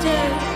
day.